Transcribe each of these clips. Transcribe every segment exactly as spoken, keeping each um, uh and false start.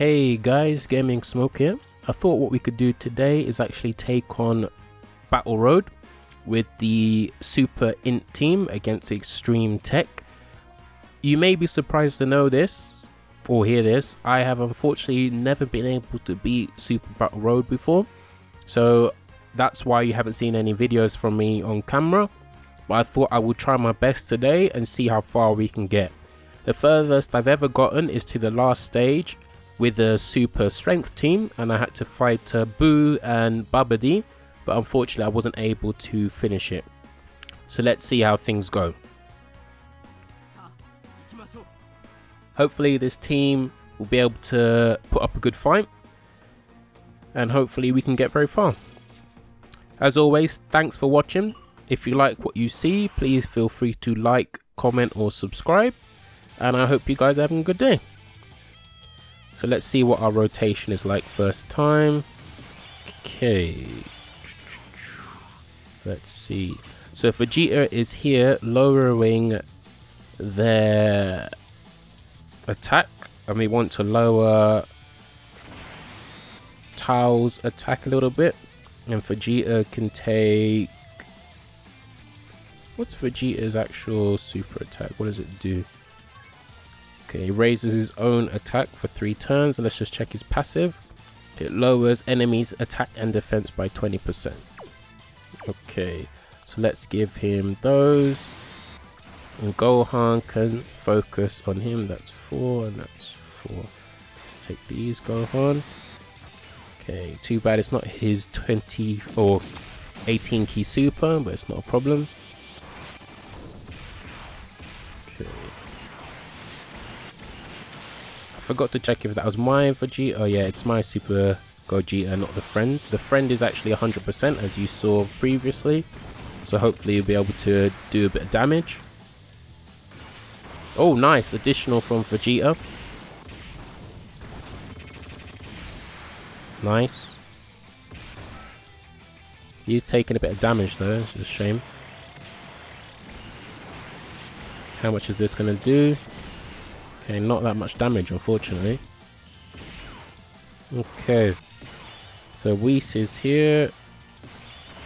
Hey guys, Gaming Smoke here. I thought what we could do today is actually take on Battle Road with the Super Int team against Extreme Tech. You may be surprised to know this, or hear this, I have unfortunately never been able to beat Super Battle Road before, so that's why you haven't seen any videos from me on camera, but I thought I would try my best today and see how far we can get. The furthest I've ever gotten is to the last stage with a super strength team, and I had to fight uh, Boo and Babidi, but unfortunately I wasn't able to finish it. So let's see how things go. Hopefully this team will be able to put up a good fight, and hopefully we can get very far. As always, thanks for watching. If you like what you see, please feel free to like, comment or subscribe, and I hope you guys are having a good day. So let's see what our rotation is like first time. Okay. Let's see. So Vegeta is here lowering their attack, and we want to lower Tao's attack a little bit. And Vegeta can take... What's Vegeta's actual super attack? What does it do? Okay, he raises his own attack for three turns, and let's just check his passive. It lowers enemies' attack and defense by twenty percent. Okay, so let's give him those. And Gohan can focus on him. That's four, and that's four. Let's take these, Gohan. Okay, too bad it's not his twenty or eighteen key super, but it's not a problem. Forgot to check if that was my Vegeta. Oh yeah, it's my Super Gogeta, not the friend. The friend is actually one hundred percent as you saw previously. So hopefully you'll be able to do a bit of damage. Oh nice, additional from Vegeta. Nice. He's taking a bit of damage though, it's a shame. How much is this going to do? Okay, not that much damage, unfortunately. Okay, so Whis is here.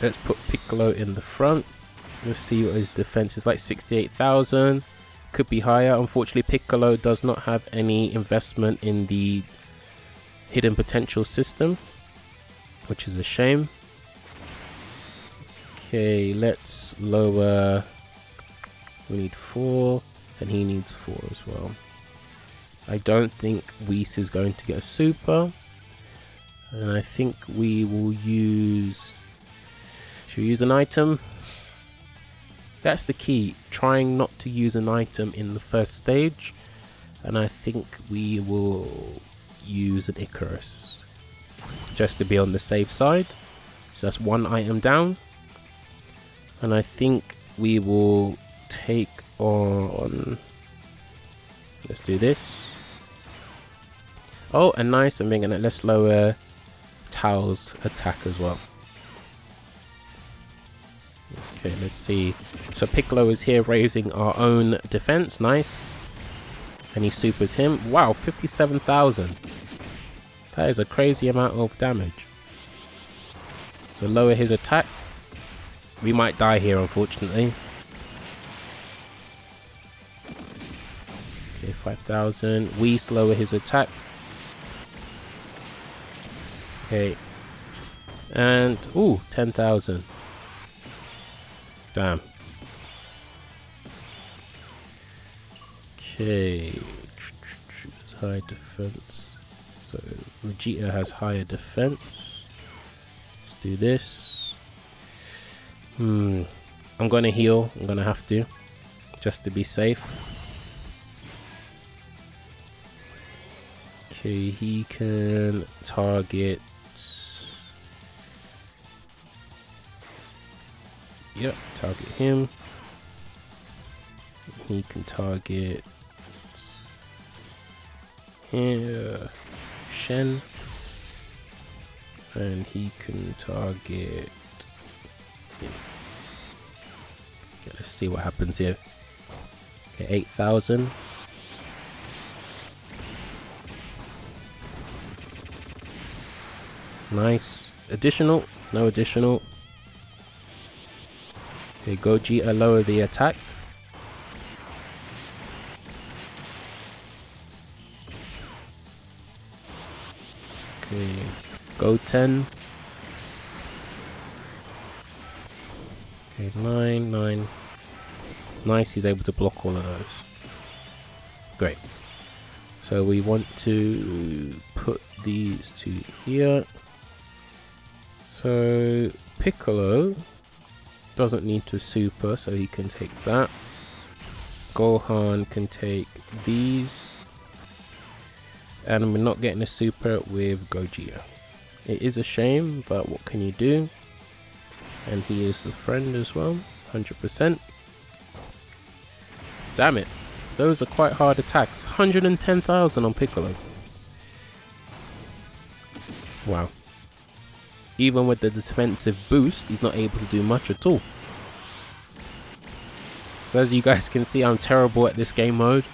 Let's put Piccolo in the front. Let's see what his defense is like. sixty-eight thousand. Could be higher. Unfortunately, Piccolo does not have any investment in the hidden potential system, which is a shame. Okay, let's lower. We need four, and he needs four as well. I don't think Whis is going to get a super, and I think we will use, should we use an item? That's the key, trying not to use an item in the first stage, and I think we will use an Icarus, just to be on the safe side. So that's one item down, and I think we will take on, let's do this. Oh, and nice, and let's lower Tao's attack as well. Okay, let's see. So Piccolo is here raising our own defense, nice. And he supers him. Wow, fifty-seven thousand. That is a crazy amount of damage. So lower his attack. We might die here, unfortunately. Okay, five thousand. We lower his attack. Okay. And, ooh, ten thousand. Damn. Okay. It's high defense. So, Vegeta has higher defense. Let's do this. Hmm. I'm going to heal. I'm going to have to. Just to be safe. Okay, he can target. Yep, target him. He can target here, Shen, and he can target. Yeah. Okay, let's see what happens here. Okay, eight thousand. Nice. Additional? No additional. Okay, Gogeta lower the attack. Okay, Goten. Okay, nine, nine. Nice, he's able to block all of those. Great. So we want to put these two here. So Piccolo doesn't need to super, so he can take that. Gohan can take these. And we're not getting a super with Gogeta. It is a shame, but what can you do? And he is the friend as well, one hundred percent. Damn it, those are quite hard attacks. one hundred ten thousand on Piccolo. Wow. Even with the defensive boost, he's not able to do much at all. So as you guys can see, I'm terrible at this game mode.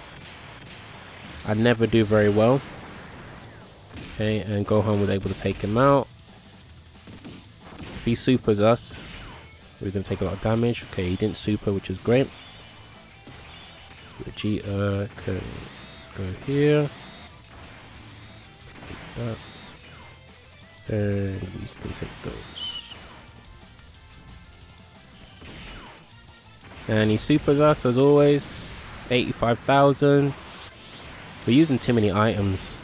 I never do very well. Okay, and Gohan was able to take him out. If he supers us, we're going to take a lot of damage. Okay, he didn't super, which is great. Vegeta can go here. Take that. And he's going to take those. And he supers us as always. eighty-five thousand. We're using too many items.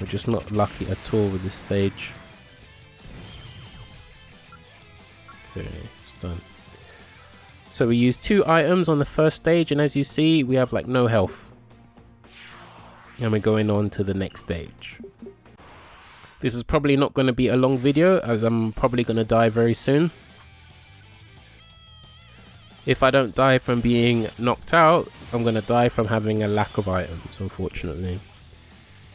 We're just not lucky at all with this stage. Okay, it's done. So we use two items on the first stage, and as you see, we have like no health. And we're going on to the next stage. This is probably not going to be a long video, as I'm probably going to die very soon. If I don't die from being knocked out, I'm going to die from having a lack of items, unfortunately.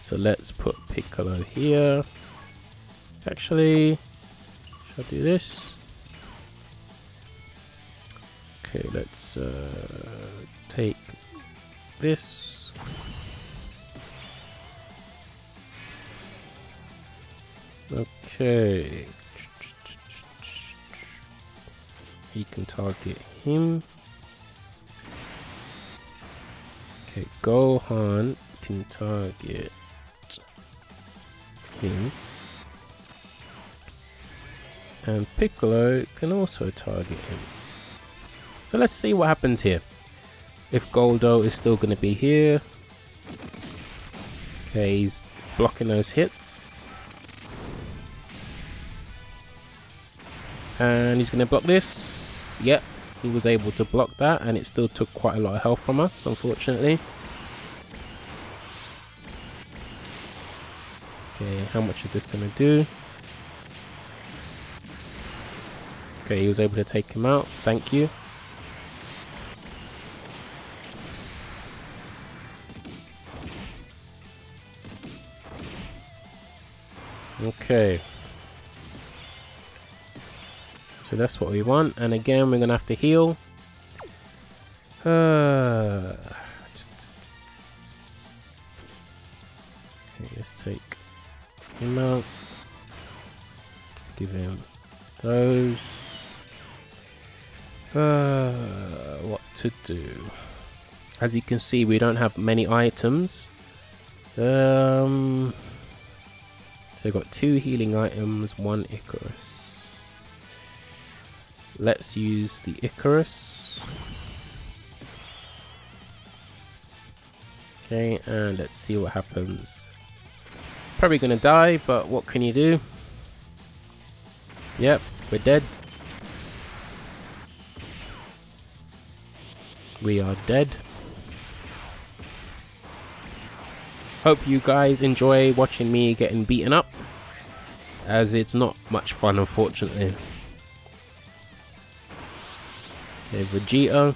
So let's put Piccolo here. Actually, should I do this? Okay, let's uh, take this. Okay. He can target him. Okay, Gohan can target him. And Piccolo can also target him. So let's see what happens here. If Goldo is still going to be here. Okay, he's blocking those hits. And he's going to block this. Yep. He was able to block that, and it still took quite a lot of health from us, unfortunately. Okay, how much is this going to do? Okay, he was able to take him out. Thank you. Okay. So that's what we want, and again we're gonna have to heal. Uh, okay, let's take him out. Give him those. Uh, what to do? As you can see, we don't have many items. Um, so we've got two healing items, one Icarus. Let's use the Icarus. Okay, and let's see what happens. Probably gonna die, but what can you do? Yep, we're dead. We are dead. Hope you guys enjoy watching me getting beaten up, as it's not much fun, unfortunately. Okay, Vegeta.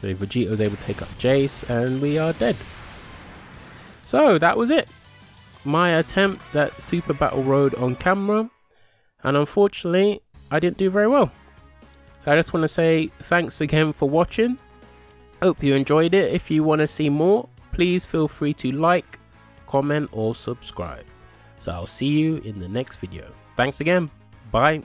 So Vegeta was able to take up Jace, and we are dead. So that was it. My attempt at Super Battle Road on camera, and unfortunately, I didn't do very well. So I just want to say thanks again for watching. Hope you enjoyed it. If you want to see more, please feel free to like, comment or subscribe. So I'll see you in the next video. Thanks again, bye.